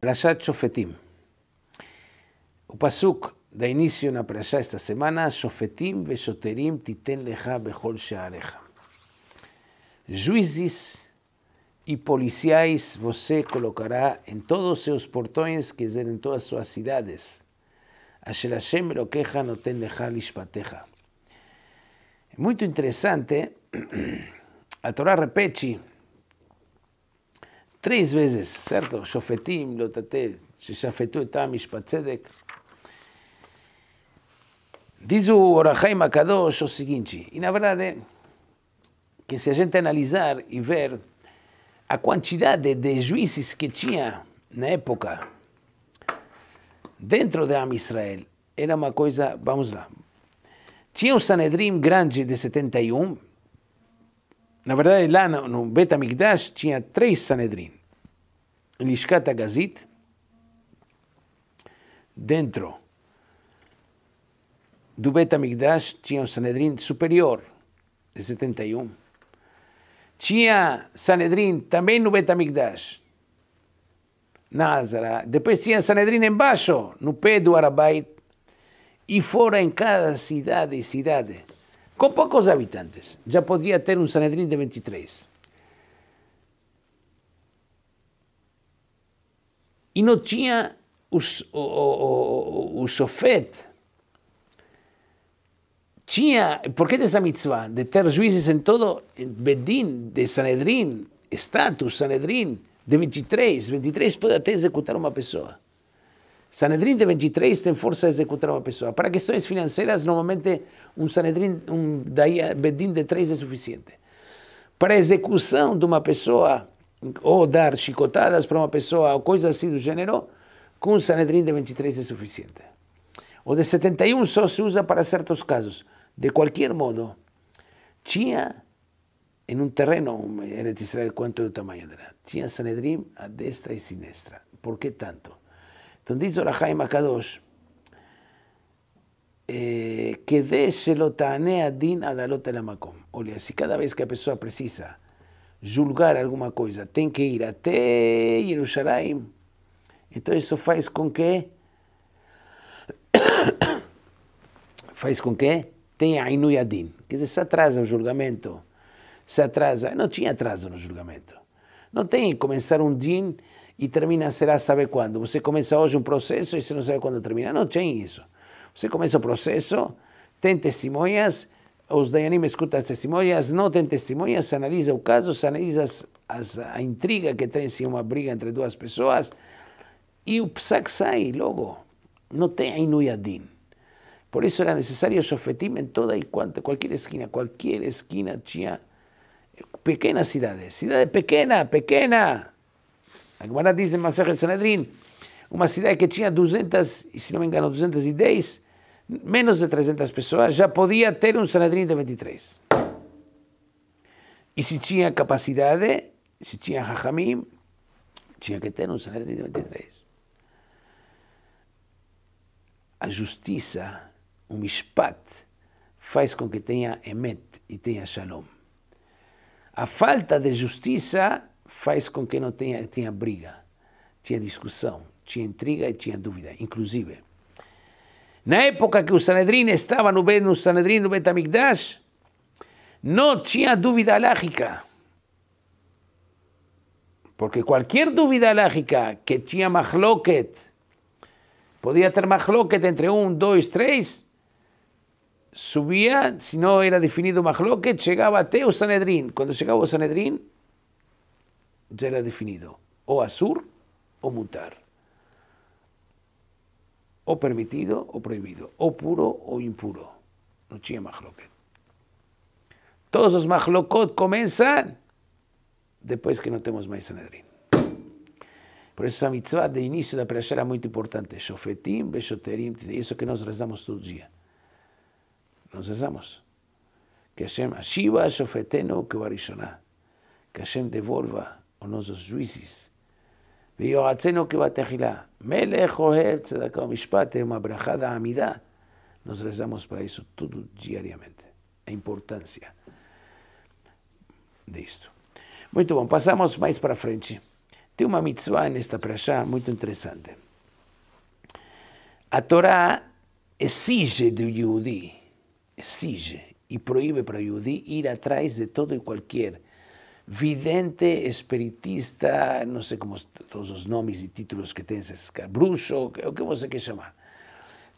Parashat Shoftim. O pasuk da inicio a una parashá esta semana, Shoftim vesoterim titen leja bechol sheareja. Juízes e policiais você colocará em todos seus portões, quer dizer, em todas suas cidades. Asher Hashem Elokeja noten leja lishpateja. É muito interessante, a Torá repete tres veces, ¿cierto? Shofetim, Lotate, Shafetu etam mishpat tzedek. Diz o Or HaChaim HaKadosh o seguinte, e na verdade, que se a gente analisar e ver a quantidade de juízes que tinha na época dentro de Am Israel, era uma coisa, vamos lá, tinha o Sanhedrin grande de 71, na verdade, lá no Beit HaMikdash tinha 3 Sanhedrin. Lishkat Gazit, dentro do Beit HaMikdash tinha o Sanhedrin superior, de 71. Tinha Sanhedrin também no Beit HaMikdash, na Azara. Depois tinha Sanhedrin embaixo, no pé do Arabait, e fora em cada cidade e cidade. Con pocos habitantes, ya podía tener un Sanhedrin de 23. Y no tenía o Shofet. Tinha, ¿por qué de esa mitzvah? De tener jueces en todo, en Bedín, de Sanhedrin, status Sanhedrin, de 23. 23 puede até executar una persona. Sanhedrin de 23 tem força a executar uma pessoa. Para questões financeiras, normalmente, um Sanhedrin, Bedín de 3 é suficiente. Para a execução de uma pessoa, ou dar chicotadas para uma pessoa, ou coisa assim do gênero, com um Sanhedrin de 23 é suficiente. O de 71 só se usa para certos casos. De qualquer modo, tinha, em um terreno, era de Israel quanto é o tamanho dela, tinha Sanhedrin à destra e sinistra. Por que tanto? Entonces dice Or HaChaim HaKadosh que de Shelotane Adin Adalot el Amakom. Olha, si cada vez que la persona precisa julgar alguna cosa, tiene que ir hasta Yerushalayim, entonces eso faz com que tenha Ainu Yadin. Quer dizer, se atrasa o julgamento, se atrasa, não tinha atraso no julgamento. Não tem que começar um din e termina, será, sabe quando. Você começa hoje um processo e você não sabe quando termina. Não tem isso. Você começa o processo, tem testemunhas, os dayanim escutam as testemunhas, não tem testemunhas, se analisa o caso, se analisa a intriga que tem, se é uma briga entre duas pessoas, e o psak sai logo. Não tem Ainu Yadin. Por isso era necessário Shoftim em toda e qualquer esquina. Qualquer esquina tinha pequenas cidades. Cidade pequena. A Gemara diz em Masejet Sanhedrin, uma cidade que tinha 200, se não me engano, 210, menos de 300 pessoas, já podia ter um Sanhedrin de 23. E se tinha capacidade, se tinha Hachamim, tinha que ter um Sanhedrin de 23. A justiça, o mishpat, faz com que tenha emet e tenha shalom. A falta de justiça faz com que não tenha briga, tinha discussão, tinha intriga e tinha dúvida, inclusive. Na época que o Sanhedrin estava no Sanhedrin, no Beit HaMikdash, não tinha dúvida lógica. Porque qualquer dúvida lógica que tinha machloket, podia ter machloket entre 1, 2, 3, subia, se não era definido machloket, chegava até o Sanhedrin. Quando chegava o Sanhedrin, ya era definido, o asur o mutar, o permitido o prohibido, o puro o impuro. No tinha machloket. Todos los machlokot comienzan después que no tenemos más Sanhedrin. Por eso esa mitzvah de inicio de la parashá era muy importante. Shoftim, Beshoterim, eso que nos rezamos todo el día. Nos rezamos. Que Hashem ashiva shofetenu kebarishona. Que Hashem devolva o nuestros jueces. Nos rezamos para eso todo diariamente. La importancia de esto. Muy bien, pasamos más para frente. Tem uma mitzvah nesta parashá muito interessante. A Torá exige do Yehudi, exige e proíbe para o Yehudi ir atrás de todo e qualquer vidente, espiritista, não sei como todos os nomes e títulos que tem, escabruxo, o que você quer chamar.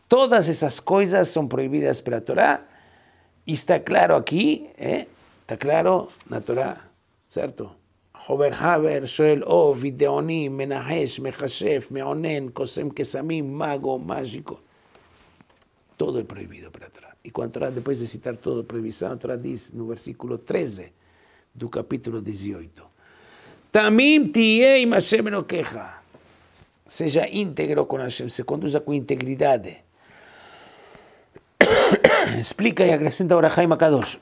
Todas essas coisas são proibidas pela Torá e está claro aqui, está claro na Torá, certo? חובר חבר, שואל אוב, ידעונים, מנחש, מחשף, מעונן, קוסם קסמים, מגו, מאג'יקו. Todo é proibido para a Torá. E quando a Torá, depois de citar toda a proibição, a Torá diz no versículo 13 do capítulo 18. Tamim tiei Hashem no queja. Seja íntegro com Hashem, se conduza com integridade. Explica e acrescenta Or HaChaim HaKadosh.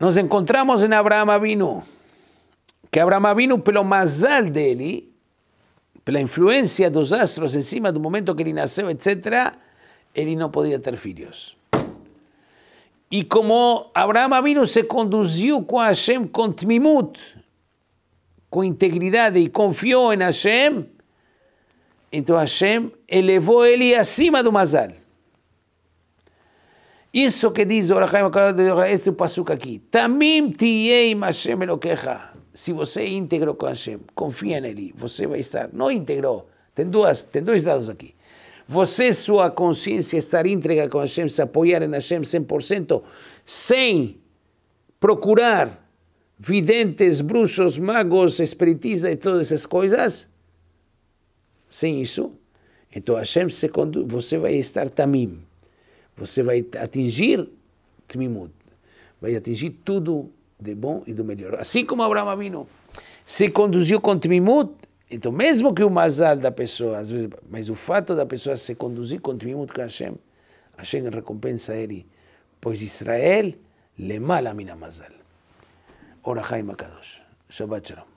Nos encontramos en Avraham Avinu, que Avraham Avinu, pelo mazal dele, pela influência dos astros em cima do momento que ele nasceu, etc., ele não podia ter filhos. E como Avraham Avinu se conduziu com Hashem, com Tmimut, com integridade, e confiou em Hashem, então Hashem elevou ele acima do mazal. Isso que diz Or HaChaim HaKadosh, esse passuca aqui. Tamim tiei Hashem Elokecha. Se você é íntegro com Hashem, confia nele, você vai estar. Não íntegro, tem dois lados aqui. Você, sua consciência, estar íntegra com Hashem, se apoiar em Hashem 100%, sem procurar videntes, bruxos, magos, espiritistas e todas essas coisas. Sem isso, então Hashem se conduz, você vai estar tamim. Você vai atingir Tmimut, vai atingir tudo de bom e do melhor. Assim como Avraham Avinu se conduziu com Tmimut, então mesmo que o mazal da pessoa, às vezes, mas o fato da pessoa se conduzir com Tmimut com Hashem, Hashem recompensa ele, pois Israel lemala mina mazal. Or HaChaim HaKadosh. Shabbat Shalom.